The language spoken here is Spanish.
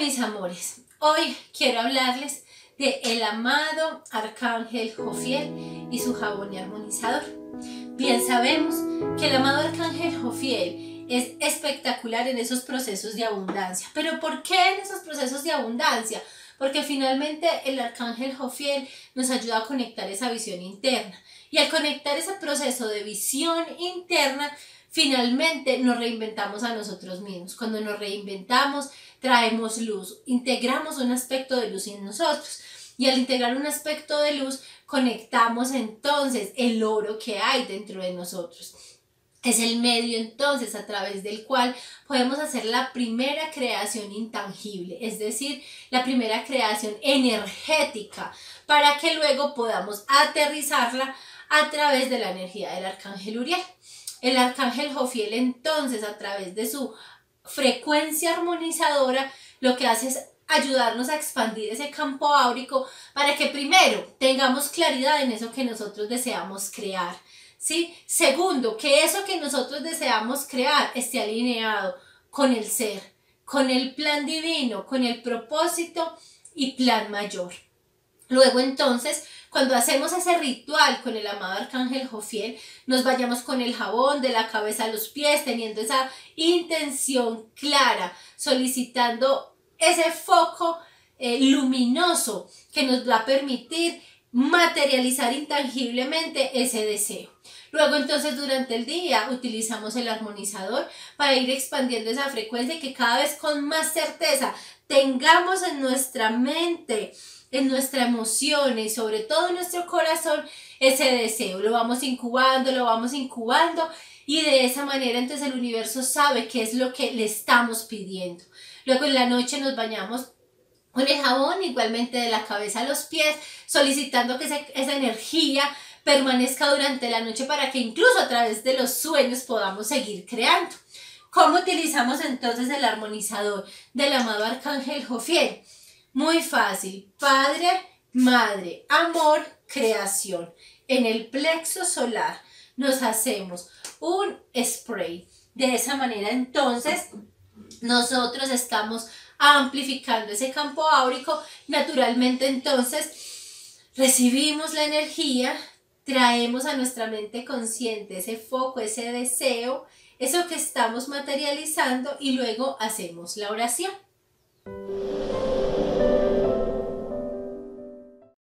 Hola mis amores, hoy quiero hablarles de el amado Arcángel Jophiel y su jabón y armonizador. Bien sabemos que el amado Arcángel Jophiel es espectacular en esos procesos de abundancia. ¿Pero por qué en esos procesos de abundancia? Porque finalmente el Arcángel Jophiel nos ayuda a conectar esa visión interna. Y al conectar ese proceso de visión interna, finalmente nos reinventamos a nosotros mismos. Cuando nos reinventamos, traemos luz, integramos un aspecto de luz en nosotros. Y al integrar un aspecto de luz, conectamos entonces el oro que hay dentro de nosotros. Es el medio entonces a través del cual podemos hacer la primera creación intangible, es decir, la primera creación energética, para que luego podamos aterrizarla a través de la energía del Arcángel Uriel. El Arcángel Jophiel entonces, a través de su frecuencia armonizadora, lo que hace es ayudarnos a expandir ese campo áurico para que primero tengamos claridad en eso que nosotros deseamos crear, ¿sí? Segundo, que eso que nosotros deseamos crear esté alineado con el ser, con el plan divino, con el propósito y plan mayor. Luego entonces, cuando hacemos ese ritual con el amado Arcángel Jophiel, nos vayamos con el jabón de la cabeza a los pies, teniendo esa intención clara, solicitando ese foco luminoso que nos va a permitir materializar intangiblemente ese deseo. Luego entonces durante el día utilizamos el armonizador para ir expandiendo esa frecuencia y que cada vez con más certeza tengamos en nuestra mente, en nuestra emoción y sobre todo en nuestro corazón ese deseo. Lo vamos incubando y de esa manera entonces el universo sabe qué es lo que le estamos pidiendo. Luego en la noche nos bañamos con el jabón igualmente de la cabeza a los pies, solicitando que esa energía permanezca durante la noche para que incluso a través de los sueños podamos seguir creando. ¿Cómo utilizamos entonces el armonizador del amado Arcángel Jophiel? Muy fácil, Padre, Madre, Amor, Creación. En el plexo solar nos hacemos un spray. De esa manera entonces nosotros estamos amplificando ese campo áurico. Naturalmente entonces recibimos la energía, traemos a nuestra mente consciente ese foco, ese deseo, eso que estamos materializando y luego hacemos la oración.